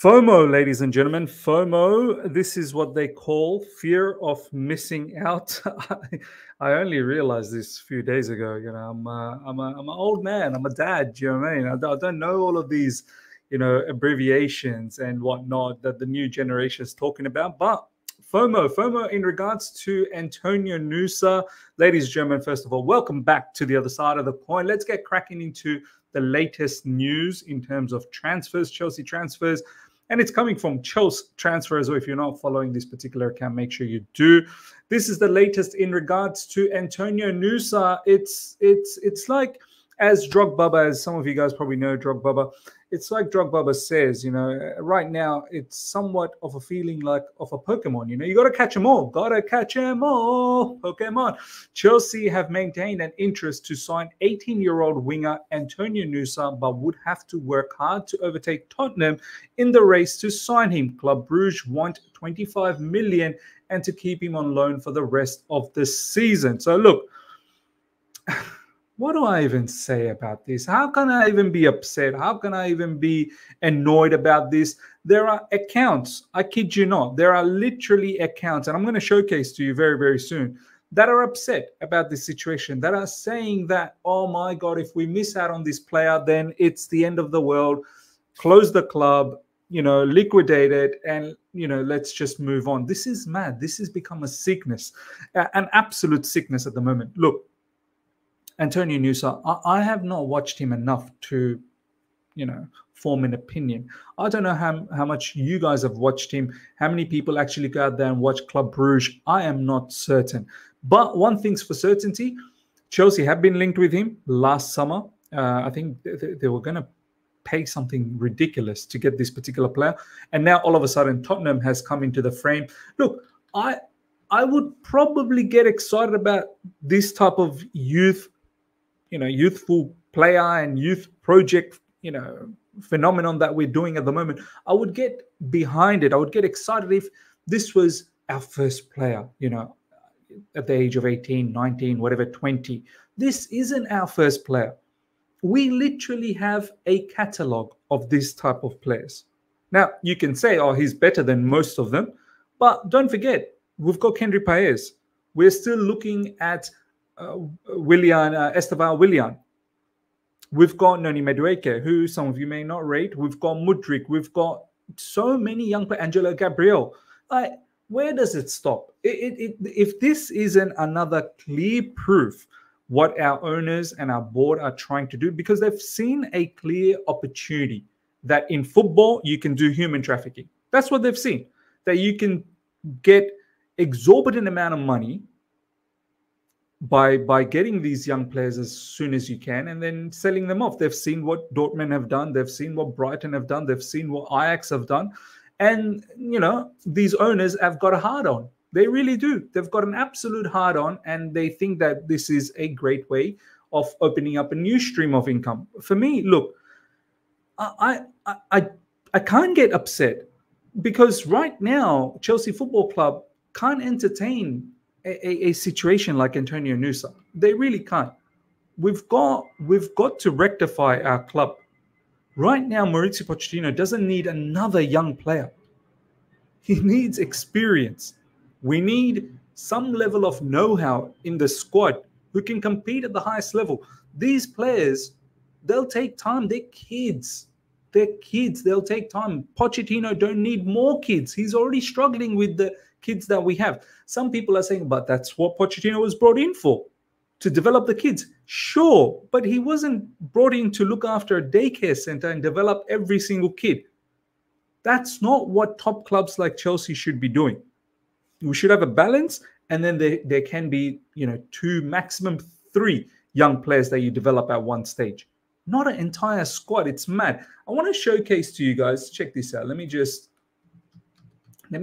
FOMO, ladies and gentlemen, FOMO. This is what they call fear of missing out. I only realized this a few days ago. You know, I'm an old man. I'm a dad. Do you know what I mean? I don't know all of these, you know, abbreviations and whatnot that the new generation is talking about. But FOMO in regards to Antonio Nusa. Ladies and gentlemen, first of all, welcome back to the other side of the coin. Let's get cracking into the latest news in terms of transfers, Chelsea transfers. And it's coming from Chelsea transfers. Or if you're not following this particular account, make sure you do. This is the latest in regards to Antonio Nusa. It's like, as Drogbaba, as some of you guys probably know Drogbaba, it's like Drogbaba says, you know, right now it's somewhat of a feeling like of a Pokemon. You know, you got to catch them all. Got to catch them all. Pokemon. Chelsea have maintained an interest to sign 18-year-old winger Antonio Nusa, but would have to work hard to overtake Tottenham in the race to sign him. Club Brugge want 25 million and to keep him on loan for the rest of the season. So look, what do I even say about this? How can I even be upset? How can I even be annoyed about this? There are accounts, I kid you not, there are literally accounts, and I'm going to showcase to you very, very soon, that are upset about this situation, that are saying that, oh my God, if we miss out on this player, then it's the end of the world. Close the club, you know, liquidate it, and, you know, let's just move on. This is mad. This has become a sickness, an absolute sickness at the moment. Look, Antonio Nusa, I have not watched him enough to, you know, form an opinion. I don't know how much you guys have watched him, how many people actually go out there and watch Club Brugge. I am not certain. But one thing's for certainty, Chelsea have been linked with him last summer. I think they were going to pay something ridiculous to get this particular player. And now all of a sudden Tottenham has come into the frame. Look, I would probably get excited about this type of youth, you know, youthful player and youth project, you know, phenomenon that we're doing at the moment. I would get behind it. I would get excited if this was our first player, you know, at the age of 18, 19, whatever, 20. This isn't our first player. We literally have a catalogue of this type of players. Now, you can say, oh, he's better than most of them. But don't forget, we've got Kendry Paez. We're still looking at William, Esteval William. We've got Noni Madueke, who some of you may not rate. We've got Mudryk. We've got so many young players. Angelo Gabriel. Like, where does it stop? If this isn't another clear proof what our owners and our board are trying to do, because they've seen a clear opportunity that in football you can do human trafficking. That's what they've seen. That you can get exorbitant amount of money by getting these young players as soon as you can and then selling them off. They've seen what Dortmund have done. They've seen what Brighton have done. They've seen what Ajax have done. And, you know, these owners have got a hard-on. They really do. They've got an absolute hard-on, and they think that this is a great way of opening up a new stream of income. For me, look, I can't get upset because right now Chelsea Football Club can't entertain a situation like Antonio Nusa. They really can't. We've got to rectify our club. Right now, Maurizio Pochettino doesn't need another young player. He needs experience. We need some level of know-how in the squad who can compete at the highest level. These players, they'll take time. They're kids. They're kids. They'll take time. Pochettino don't need more kids. He's already struggling with the kids that we have. Some people are saying, but that's what Pochettino was brought in for, to develop the kids. Sure, but he wasn't brought in to look after a daycare center and develop every single kid. That's not what top clubs like Chelsea should be doing. We should have a balance, and then there can be, you know, 2, maximum 3 young players that you develop at one stage. Not an entire squad. It's mad. I want to showcase to you guys. Check this out. Let me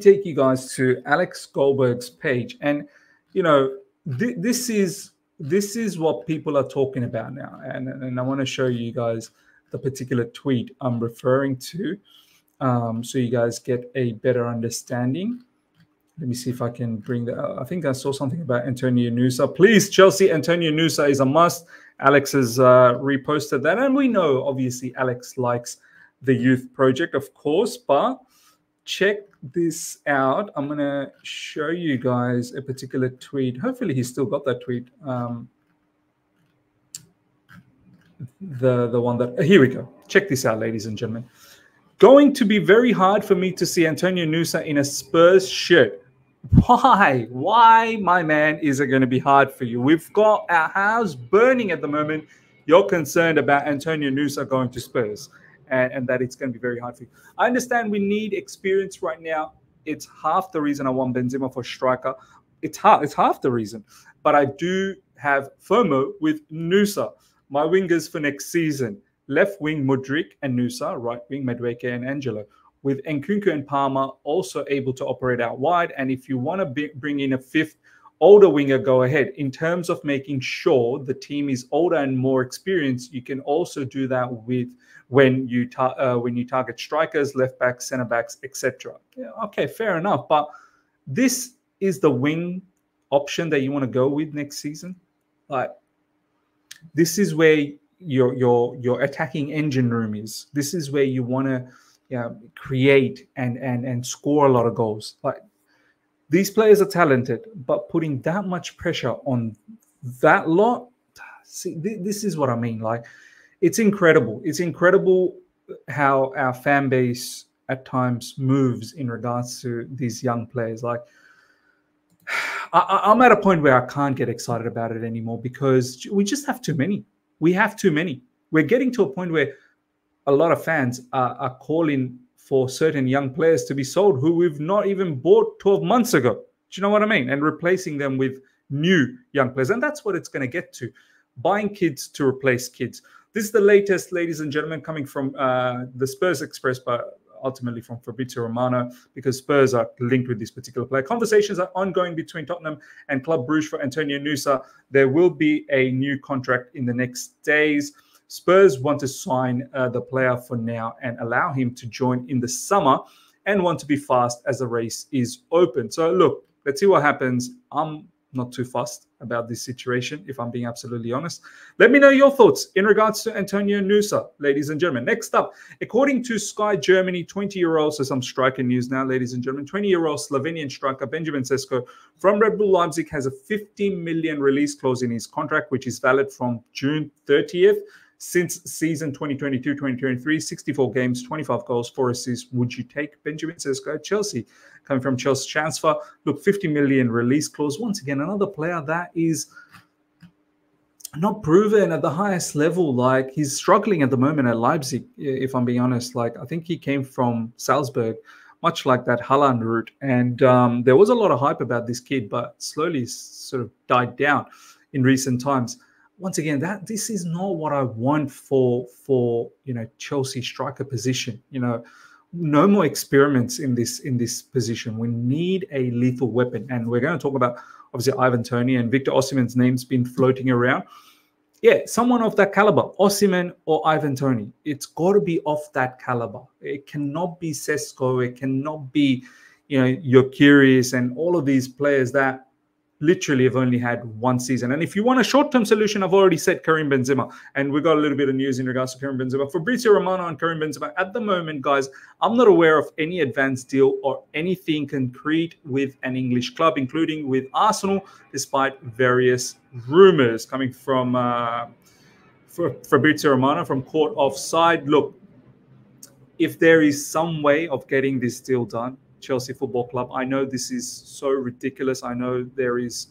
take you guys to Alex Goldberg's page. And, you know, this is what people are talking about now. And I want to show you guys the particular tweet I'm referring to so you guys get a better understanding. Let me see if I can bring that up. I think I saw something about Antonio Nusa. Please, Chelsea, Antonio Nusa is a must. Alex has reposted that. And we know, obviously, Alex likes the youth project, of course, but check this out. I'm going to show you guys a particular tweet. Hopefully he's still got that tweet. The one that, here we go. Check this out, ladies and gentlemen. Going to be very hard for me to see Antonio Nusa in a Spurs shirt. Why? Why, my man, is it going to be hard for you? We've got our house burning at the moment. You're concerned about Antonio Nusa going to Spurs and that it's going to be very hard for you. I understand we need experience right now. It's half the reason I want Benzema for striker. It's half the reason. But I do have FOMO with Nusa. My wingers for next season. Left wing Mudryk and Nusa, right wing Madueke and Angelo, with Nkunku and Palmer also able to operate out wide. And if you want to bring in a fifth older winger, go ahead. In terms of making sure the team is older and more experienced, you can also do that with when you target strikers, left backs, centre backs, etc. Yeah, okay, fair enough. But this is the wing option that you want to go with next season. Like, this is where your attacking engine room is. This is where you want to create and score a lot of goals. Like, these players are talented, but putting that much pressure on that lot, see, this is what I mean. Like, it's incredible. It's incredible how our fan base at times moves in regards to these young players. Like, I'm at a point where I can't get excited about it anymore because we just have too many. We have too many. We're getting to a point where a lot of fans are calling for certain young players to be sold who we've not even bought 12 months ago. Do you know what I mean? And replacing them with new young players. And that's what it's going to get to. Buying kids to replace kids. This is the latest, ladies and gentlemen, coming from the Spurs Express, but ultimately from Fabrizio Romano, because Spurs are linked with this particular player. Conversations are ongoing between Tottenham and Club Brugge for Antonio Nusa. There will be a new contract in the next days. Spurs want to sign the player for now and allow him to join in the summer and want to be fast as the race is open. So look, let's see what happens. I'm not too fussed about this situation, if I'm being absolutely honest. Let me know your thoughts in regards to Antonio Nusa, ladies and gentlemen. Next up, according to Sky Germany, 20-year-old, so some striker news now, ladies and gentlemen, 20-year-old Slovenian striker Benjamin Sesko from Red Bull Leipzig has a 50 million release clause in his contract, which is valid from June 30th. Since season 2022-2023, 64 games, 25 goals, 4 assists. Would you take Benjamin Sesko at Chelsea? Coming from Chelsea transfer. Look, 50 million release clause. Once again, another player that is not proven at the highest level. Like, he's struggling at the moment at Leipzig, if I'm being honest. Like, I think he came from Salzburg, much like that Haaland route. And there was a lot of hype about this kid, but slowly sort of died down in recent times. Once again, that this is not what I want for Chelsea striker position. You know, no more experiments in this position. We need a lethal weapon, and we're going to talk about obviously Ivan Toney and Victor Osimhen's name's been floating around. Yeah, someone of that caliber, Osimhen or Ivan Toney. It's got to be of that caliber. It cannot be Sesko. It cannot be Yokeris and all of these players that literally have only had one season. And if you want a short-term solution, I've already said Karim Benzema. And we got a little bit of news in regards to Karim Benzema. Fabrizio Romano and Karim Benzema. At the moment, guys, I'm not aware of any advanced deal or anything concrete with an English club, including with Arsenal, despite various rumours coming from Fabrizio Romano from Court Offside. Look, if there is some way of getting this deal done, Chelsea Football Club, I know this is so ridiculous. I know there's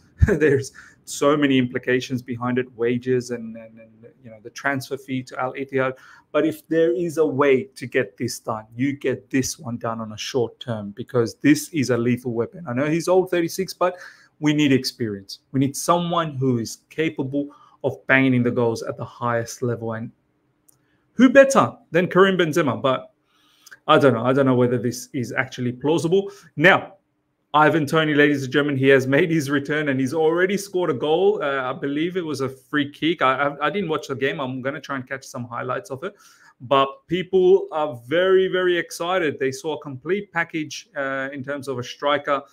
so many implications behind it, wages and the transfer fee to Al Ittihad. But if there is a way to get this done, you get this one done on a short term, because this is a lethal weapon. I know he's old, 36, but we need experience. We need someone who is capable of banging in the goals at the highest level. And who better than Karim Benzema? But I don't know. I don't know whether this is actually plausible. Now, Ivan Toney, ladies and gentlemen, he has made his return and he's already scored a goal. I believe it was a free kick. I didn't watch the game. I'm going to try and catch some highlights of it. But people are very, very excited. They saw a complete package in terms of a striker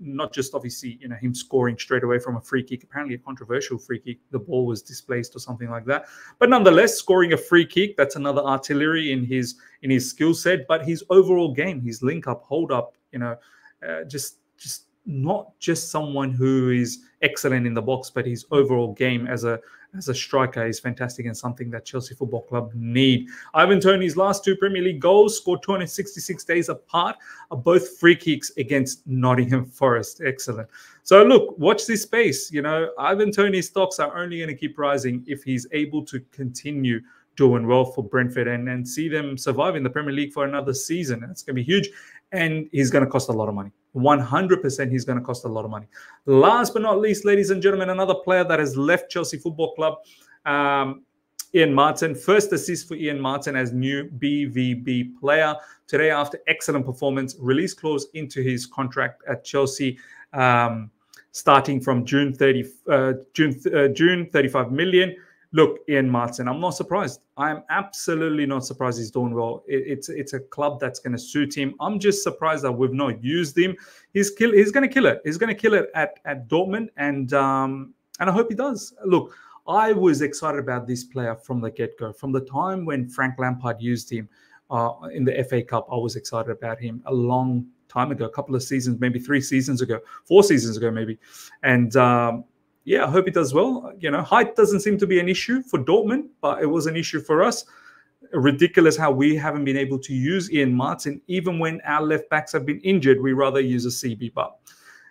not just obviously, you know, him scoring straight away from a free kick, apparently a controversial free kick, the ball was displaced or something like that. But nonetheless, scoring a free kick, that's another artillery in his skill set. But his overall game, his link up, hold up, you know, just not just someone who is excellent in the box, but his overall game as a striker is fantastic and something that Chelsea Football Club need. Ivan Toney's last two Premier League goals, scored 266 days apart, are both free kicks against Nottingham Forest. Excellent. So look, watch this space. You know, Ivan Toney's stocks are only going to keep rising if he's able to continue doing well for Brentford and see them survive in the Premier League for another season. That's going to be huge. And he's going to cost a lot of money. 100% he's going to cost a lot of money. Last but not least, ladies and gentlemen, another player that has left Chelsea Football Club, Ian Maatsen. First assist for Ian Maatsen as new BVB player today after excellent performance. Release clause into his contract at Chelsea, starting from June 35 million. Look, Ian Maatsen, I'm not surprised. I'm absolutely not surprised he's doing well. It's a club that's going to suit him. I'm just surprised that we've not used him. He's going to kill it. He's going to kill it at Dortmund, and I hope he does. Look, I was excited about this player from the get-go. From the time when Frank Lampard used him in the FA Cup, I was excited about him a long time ago, a couple of seasons, maybe four seasons ago maybe. And yeah, I hope he does well. You know, height doesn't seem to be an issue for Dortmund, but it was an issue for us. Ridiculous how we haven't been able to use Ian Maatsen, even when our left backs have been injured. We rather use a CB, but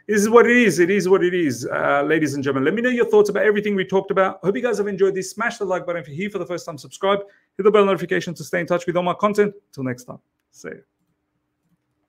this is what it is. It is what it is, ladies and gentlemen. Let me know your thoughts about everything we talked about. Hope you guys have enjoyed this. Smash the like button if you're here for the first time. Subscribe. Hit the bell notification to stay in touch with all my content. Till next time. See you.